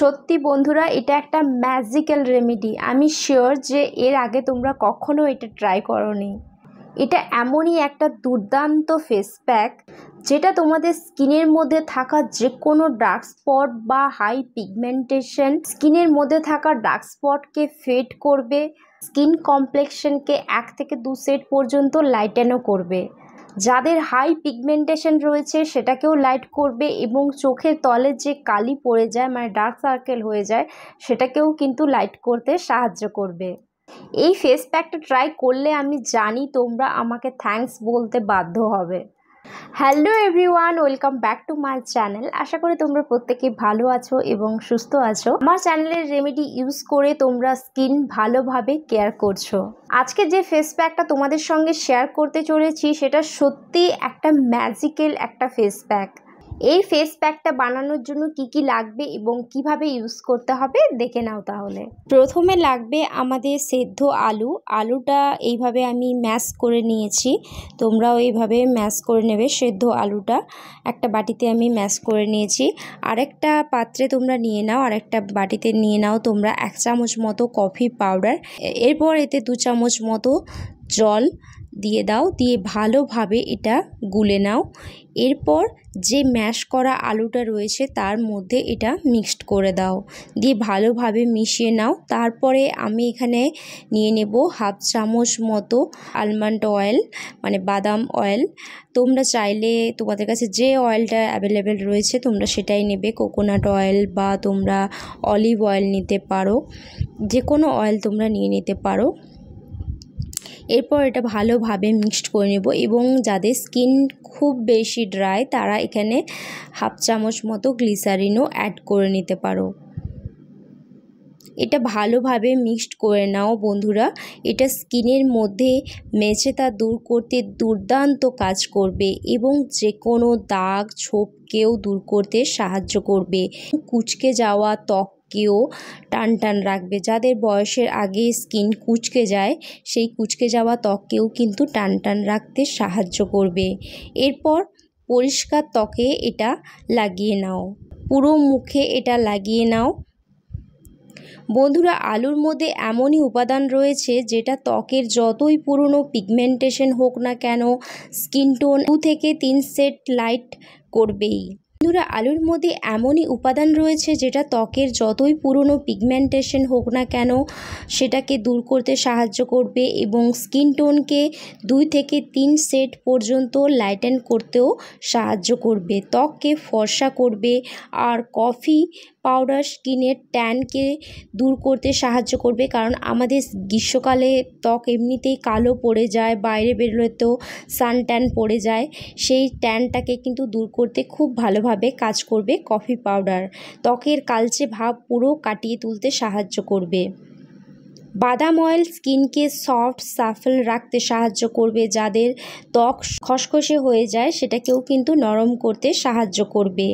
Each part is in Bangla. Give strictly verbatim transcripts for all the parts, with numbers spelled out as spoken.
সত্যি বন্ধুরা এটা একটা ম্যাজিক্যাল রেমেডি, আমি শিওর যে এর আগে তোমরা কখনো এটা ট্রাই করোনি। এটা এমনই একটা দুর্দান্ত ফেস প্যাক যেটা তোমাদের স্কিনের মধ্যে থাকা যে কোনো ডার্ক স্পট বা হাই পিগমেন্টেশন, স্কিনের মধ্যে থাকা ডার্ক স্পটকে ফেড করবে, স্কিন কমপ্লেকশনকে এক থেকে দু সেট পর্যন্ত লাইটেনও করবে, যাদের হাই পিগমেন্টেশন রয়েছে সেটাকেও লাইট করবে এবং চোখের তলে যে কালি পড়ে যায় মানে ডার্ক সার্কেল হয়ে যায় সেটাকেও কিন্তু লাইট করতে সাহায্য করবে। এই ফেস প্যাকটা ট্রাই করলে আমি জানি তোমরা আমাকে থ্যাঙ্কস বলতে বাধ্য হবে। Hello everyone, welcome back to my channel. আশা করি তোমরা প্রত্যেকে ভালো আছো এবং সুস্থ আছো। আমার চ্যানেলের রেমেডি ইউজ করে তোমরা স্কিন ভালোভাবে কেয়ার করছো। আজকে যে ফেস প্যাকটা তোমাদের সঙ্গে শেয়ার করতে চলেছি সেটা সত্যি একটা ম্যাজিক্যাল একটা ফেস প্যাক। এই ফেস প্যাকটা বানানোর জন্য কি কি লাগবে এবং কিভাবে ইউজ করতে হবে দেখে নাও। তাহলে প্রথমে লাগবে আমাদের সেদ্ধ আলু। আলুটা এইভাবে আমি ম্যাশ করে নিয়েছি, তোমরাও এইভাবে ম্যাশ করে নেবে। সেদ্ধ আলুটা একটা বাটিতে আমি ম্যাশ করে নিয়েছি। আরেকটা পাত্রে তোমরা নিয়ে নাও, আরেকটা বাটিতে নিয়ে নাও তোমরা এক চামচ মতো কফি পাউডার। এরপর এতে দু চামচ মতো জল দিয়ে দাও, দিয়ে ভালোভাবে এটা গুলে নাও। এরপর যে ম্যাশ করা আলুটা রয়েছে তার মধ্যে এটা মিক্সড করে দাও, দিয়ে ভালোভাবে মিশিয়ে নাও। তারপরে আমি এখানে নিয়ে নেব হাফ চামচ মতো আলমন্ড অয়েল মানে বাদাম অয়েল। তোমরা চাইলে তোমাদের কাছে যে অয়েলটা অ্যাভেলেবেল রয়েছে তোমরা সেটাই নেবে, কোকোনাট অয়েল বা তোমরা অলিভ অয়েল নিতে পারো, যে কোনো অয়েল তোমরা নিয়ে নিতে পারো। এরপর এটা ভালোভাবে মিক্সড করে নেব এবং যাদের স্কিন খুব বেশি ড্রাই তারা এখানে হাফ চামচ মতো গ্লিসারিনও অ্যাড করে নিতে পারো। এটা ভালোভাবে মিক্সড করে নাও বন্ধুরা, এটা স্কিনের মধ্যে মেচেতা দূর করতে দুর্দান্ত কাজ করবে এবং যে কোনো দাগ ছোপকেও দূর করতে সাহায্য করবে, কুচকে যাওয়া ত্বক কেও টান টান রাখবে। যাদের বয়সের আগে স্কিন কুচকে যায় সেই কুচকে যাওয়া ত্বককেও কিন্তু টান টান রাখতে সাহায্য করবে। এরপর পরিষ্কার ত্বকে এটা লাগিয়ে নাও, পুরো মুখে এটা লাগিয়ে নাও। বন্ধুরা আলুর মধ্যে এমনই উপাদান রয়েছে যেটা ত্বকের যতই পুরনো পিগমেন্টেশন হোক না কেন স্কিন টোন দু থেকে তিন সেট লাইট করবেই। বন্ধুরা আলুর মধ্যে এমনই উপাদান রয়েছে যেটা ত্বকের যতই পুরনো পিগমেন্টেশন হোক না কেন সেটাকে দূর করতে সাহায্য করবে এবং স্কিন টোনকে দুই থেকে তিন সেট পর্যন্ত লাইটেন করতেও সাহায্য করবে, ত্বককে ফর্সা করবে। আর কফি পাউডার স্কিনের ট্যানকে দূর করতে সাহায্য করবে, কারণ আমাদের গ্রীষ্মকালে ত্বক এমনিতেই কালো পড়ে যায়, বাইরে বেরোলেও সান ট্যান পড়ে যায়, সেই ট্যানটাকে কিন্তু দূর করতে খুব ভালোভাবে কাজ করবে কফি পাউডার। ত্বকের কালচে ভাব পুরো কাটিয়ে তুলতে সাহায্য করবে। বাদাম অয়েল স্কিনকে সফট সাফল রাখতে সাহায্য করবে, যাদের ত্বক খসখসে হয়ে যায় সেটাকেও কিন্তু নরম করতে সাহায্য করবে।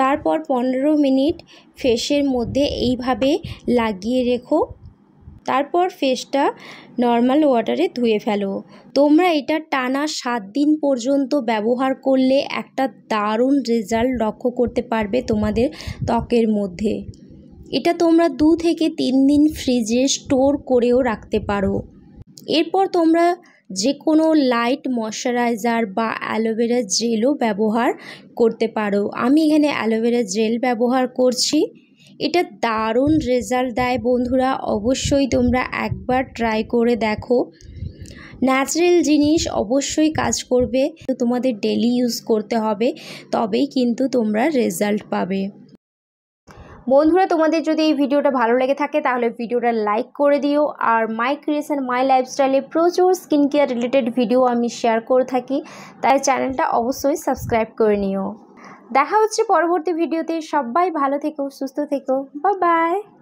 তারপর পনেরো মিনিট ফেসের মধ্যে এইভাবে লাগিয়ে রেখো, তারপর ফেসটা নর্মাল ওয়াটারে ধুয়ে ফেলো। তোমরা এটা টানা সাত দিন পর্যন্ত ব্যবহার করলে একটা দারুণ রেজাল্ট লক্ষ্য করতে পারবে তোমাদের ত্বকের মধ্যে। এটা তোমরা দু থেকে তিন দিন ফ্রিজে স্টোর করেও রাখতে পারো। এরপর তোমরা যে কোনো লাইট ময়শ্চারাইজার বা অ্যালোভেরা জেলও ব্যবহার করতে পারো। আমি এখানে অ্যালোভেরা জেল ব্যবহার করছি, এটা দারুণ রেজাল্ট দেয় বন্ধুরা, অবশ্যই তোমরা একবার ট্রাই করে দেখো। ন্যাচারাল জিনিস অবশ্যই কাজ করবে, তোমাদের ডেলি ইউজ করতে হবে, তবেই কিন্তু তোমরা রেজাল্ট পাবে। বন্ধুরা তোমাদের যদি এই ভিডিওটা ভালো লেগে থাকে তাহলে ভিডিওটা লাইক করে দিও। আর মাই ক্রিয়েশন মাই লাইফস্টাইলে প্রচুর স্কিন কেয়ার রিলেটেড ভিডিও আমি শেয়ার করে থাকি, তাই চ্যানেলটা অবশ্যই সাবস্ক্রাইব করে নিও। দেখা হচ্ছে পরবর্তী ভিডিওতে, সবাই ভালো থেকো, সুস্থ থেকো, বাই বাই।